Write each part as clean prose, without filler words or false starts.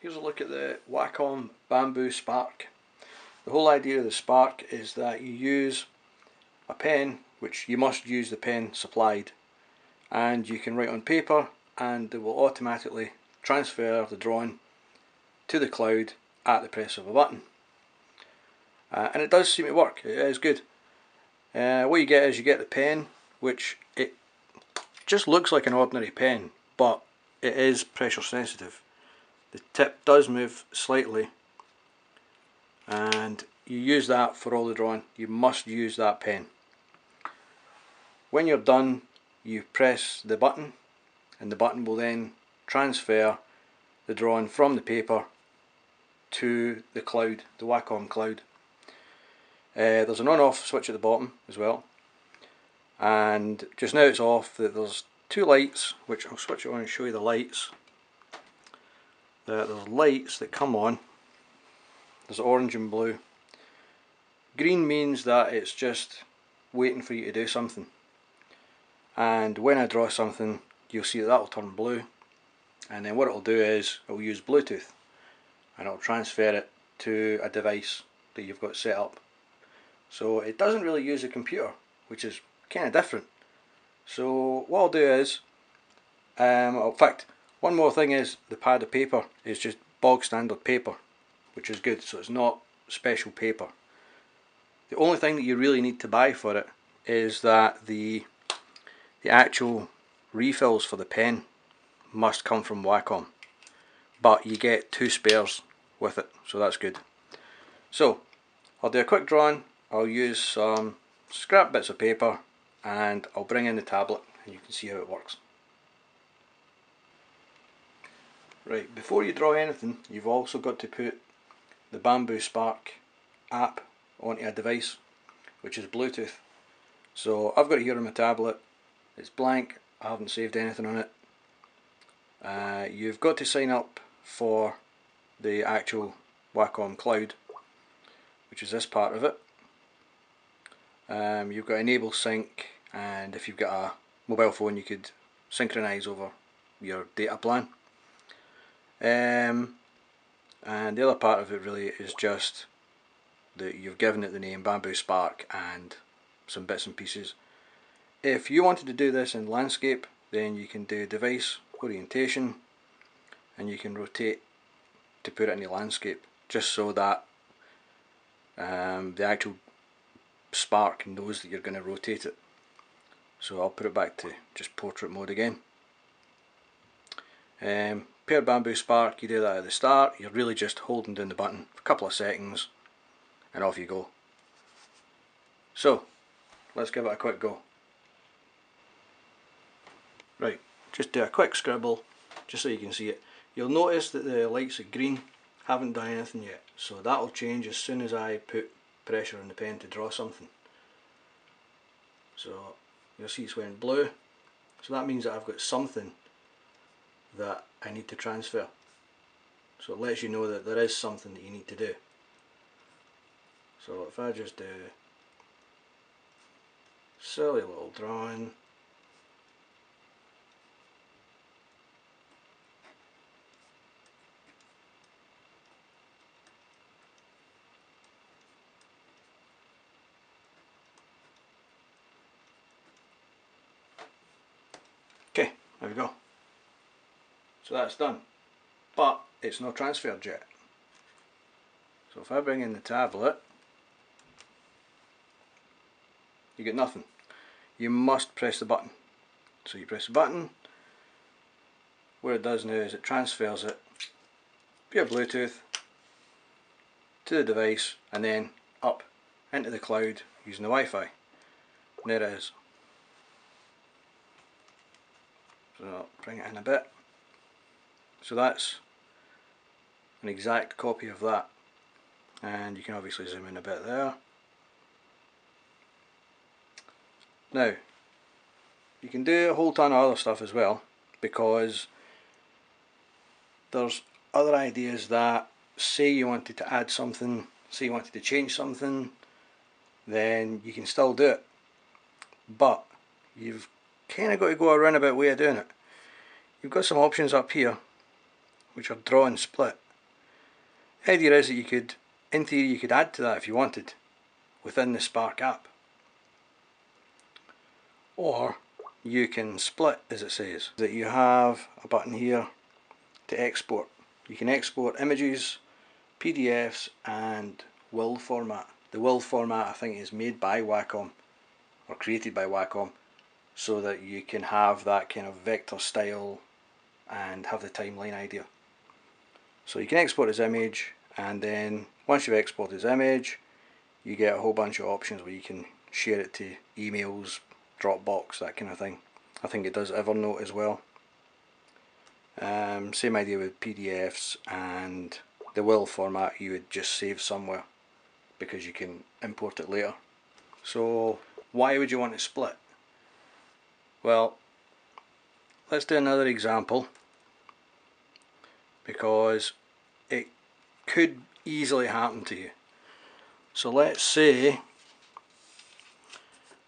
Here's a look at the Wacom Bamboo Spark. The whole idea of the Spark is that you use a pen, which you must use the pen supplied, and you can write on paper and it will automatically transfer the drawing to the cloud at the press of a button. And it does seem to work, it is good. What you get is you get the pen, which it just looks like an ordinary pen, but it is pressure sensitive. The tip does move slightly and you use that for all the drawing. You must use that pen. When you're done, you press the button and the button will then transfer the drawing from the paper to the cloud, the Wacom cloud. There's an on-off switch at the bottom as well, and just now it's off. There's two lights, which I'll switch it on and show you the lights. There's lights that come on. There's orange and blue. Green means that it's just waiting for you to do something, and when I draw something you'll see that will turn blue, and then what it'll do is it'll use Bluetooth and it'll transfer it to a device that you've got set up. So it doesn't really use a computer, which is kind of different. So what I'll do is, in fact, one more thing is the pad of paper is just bog standard paper, which is good, so it's not special paper. The only thing that you really need to buy for it is that the actual refills for the pen must come from Wacom, but you get two spares with it, so that's good. So I'll do a quick drawing, I'll use some scrap bits of paper and I'll bring in the tablet and you can see how it works. Right, before you draw anything you've also got to put the Bamboo Spark app onto a device, which is Bluetooth. So I've got it here on my tablet, it's blank, I haven't saved anything on it. You've got to sign up for the actual Wacom cloud, which is this part of it. You've got enable sync, and if you've got a mobile phone you could synchronise over your data plan. And the other part of it really is just that you've given it the name Bamboo Spark and some bits and pieces. If you wanted to do this in landscape, then you can do device orientation and you can rotate to put it in the landscape, just so that the actual Spark knows that you're going to rotate it. So I'll put it back to just portrait mode again. Pair Bamboo Spark, you do that at the start, you're really just holding down the button for a couple of seconds and off you go. So let's give it a quick go. Right, just do a quick scribble just so you can see it. You'll notice that the lights are green, haven't done anything yet, so that'll change as soon as I put pressure on the pen to draw something. So you'll see it's went blue, so that means that I've got something that I need to transfer. So it lets you know that there is something that you need to do. So if I just do silly little drawing, okay, there we go. So that's done, but it's not transferred yet. So if I bring in the tablet, you get nothing. You must press the button. So you press the button. What it does now is it transfers it via Bluetooth to the device and then up into the cloud using the Wi-Fi. And there it is. So I'll bring it in a bit. So that's an exact copy of that, and you can obviously zoom in a bit there. Now you can do a whole ton of other stuff as well, because there's other ideas that, say you wanted to add something, say you wanted to change something, then you can still do it, but you've kind of got to go a roundabout way of doing it. You've got some options up here which are draw and split, The idea is that you could, in theory, you could add to that if you wanted within the Spark app. Or you can split, as it says, that you have a button here to export. You can export images, PDFs and WIL format. The WIL format, I think, is made by Wacom or created by Wacom, so that you can have that kind of vector style and have the timeline idea. So you can export his image, and then once you've exported his image, you get a whole bunch of options where you can share it to emails, Dropbox, that kind of thing. I think it does Evernote as well. Same idea with PDFs, and the WIL format you would just save somewhere because you can import it later. So why would you want to split? Well, let's do another example, because it could easily happen to you. So let's say,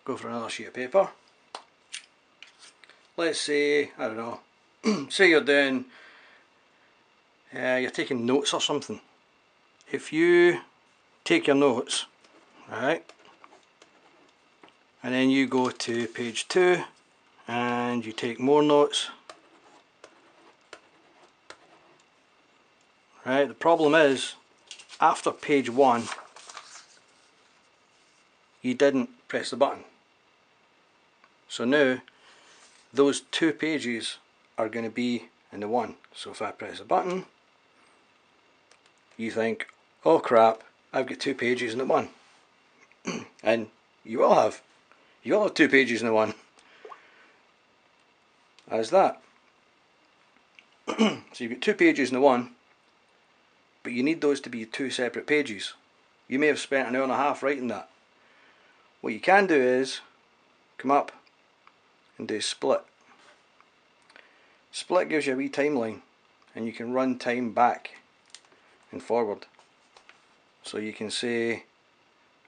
go for another sheet of paper. Let's say, I don't know, say you're doing, you're taking notes or something. If you take your notes, right, and then you go to page 2 and you take more notes, right, the problem is after page 1 you didn't press the button. So now those two pages are going to be in the one. So if I press a button, you think, oh crap, I've got two pages in the one. And you will have. You will have two pages in the one. That's that. So you've got two pages in the one, but you need those to be two separate pages. You may have spent an hour and a half writing that. What you can do is come up and do split. Split gives you a wee timeline, and you can run time back and forward. So you can say,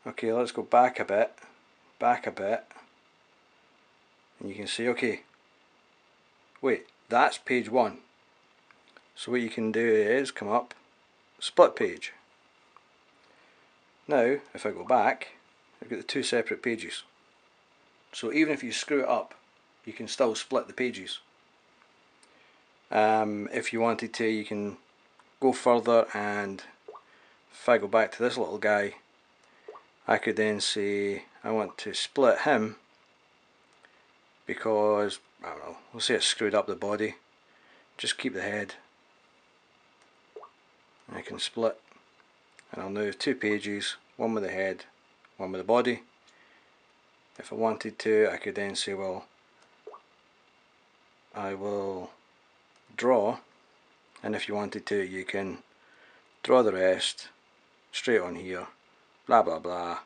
okay, let's go back a bit, and you can say, okay, wait, that's page 1. So what you can do is come up, split page. Now, if I go back, I've got the two separate pages. So even if you screw it up, you can still split the pages. If you wanted to, you can go further, and if I go back to this little guy, I could then say I want to split him because, I don't know, we'll say I screwed up the body. Just keep the head. I can split, and I'll now have two pages, one with the head, one with the body. If I wanted to, I could then say, well, I will draw, and if you wanted to, you can draw the rest straight on here, blah blah blah.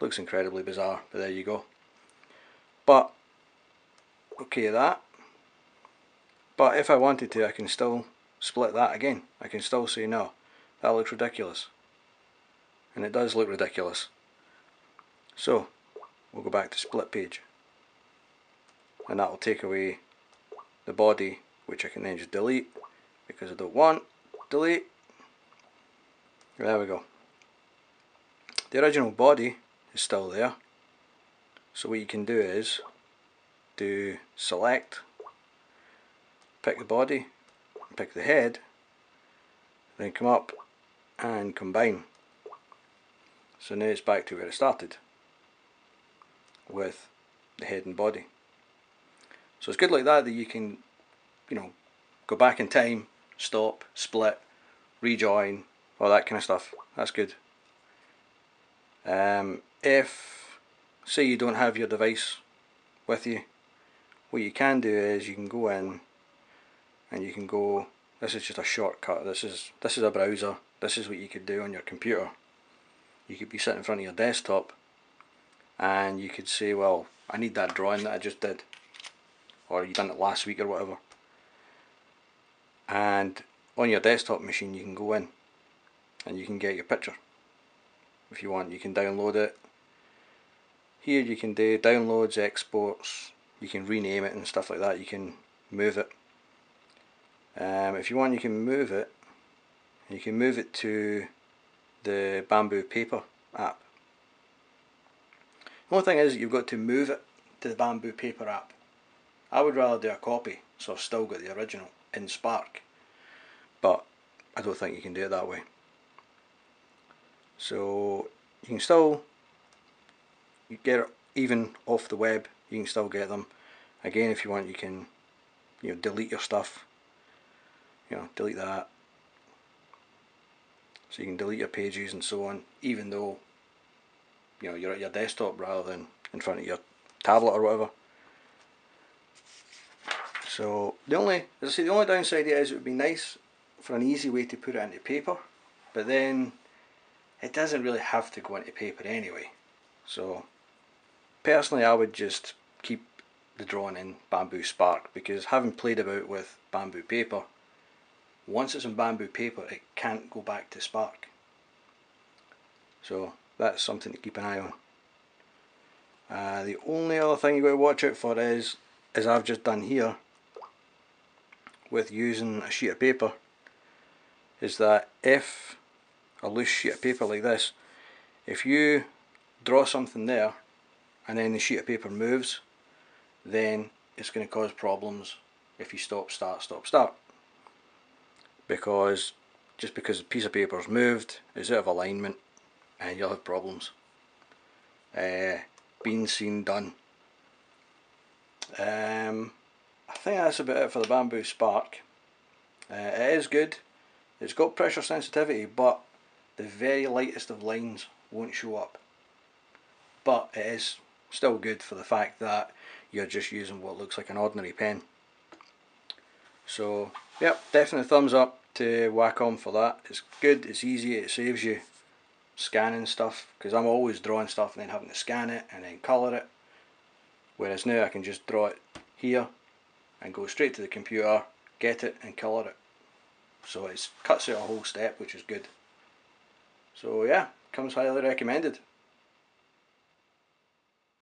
Looks incredibly bizarre, but there you go. But okay, that, but if I wanted to, I can still split that again. I can still say, no, that looks ridiculous. And it does look ridiculous. So we'll go back to split page, and that will take away the body, which I can then just delete because I don't want. Delete. There we go. The original body is still there. So what you can do is do select, pick the body, pick the head, then come up and combine. So now it's back to where it started, with the head and body. So it's good like that, that you can, you know, go back in time, stop, split, rejoin, all that kind of stuff. That's good. If, say you don't have your device with you, what you can do is you can go in and you can go, this is just a shortcut, this is a browser, this is what you could do on your computer. You could be sitting in front of your desktop and you could say, well, I need that drawing that I just did, or you done it last week or whatever, and on your desktop machine you can go in and you can get your picture. If you want, you can download it. Here you can do downloads, exports, you can rename it and stuff like that, you can move it. If you want, you can move it and you can move it to the Bamboo Paper app. The only thing is you've got to move it to the Bamboo Paper app. I would rather do a copy, so I've still got the original in Spark, but I don't think you can do it that way. So you can still get it even off the web. You can still get them. Again, if you want, you can delete your stuff. Delete that. So you can delete your pages and so on, even though you're at your desktop rather than in front of your tablet or whatever. So the only, as I say, the only downside is it would be nice for an easy way to put it into paper, but then it doesn't really have to go into paper anyway. So personally, I would just keep the drawing in Bamboo Spark, because having played about with Bamboo Paper, once it's in Bamboo Paper it can't go back to Spark. So that's something to keep an eye on. The only other thing you've got to watch out for is, as I've just done here with using a sheet of paper, is that if a loose sheet of paper like this, if you draw something there and then the sheet of paper moves, then it's going to cause problems if you stop, start. Because just because a piece of paper's moved, it's out of alignment and you'll have problems. Been seen done. I think that's about it for the Bamboo Spark. It is good. It's got pressure sensitivity, but the very lightest of lines won't show up. But it is still good for the fact that you're just using what looks like an ordinary pen. So yep, definitely thumbs up to Wacom for that. It's good, it's easy, it saves you scanning stuff, because I'm always drawing stuff and then having to scan it and then colour it, whereas now I can just draw it here and go straight to the computer, get it and colour it. So it cuts out a whole step, which is good. So yeah, comes highly recommended.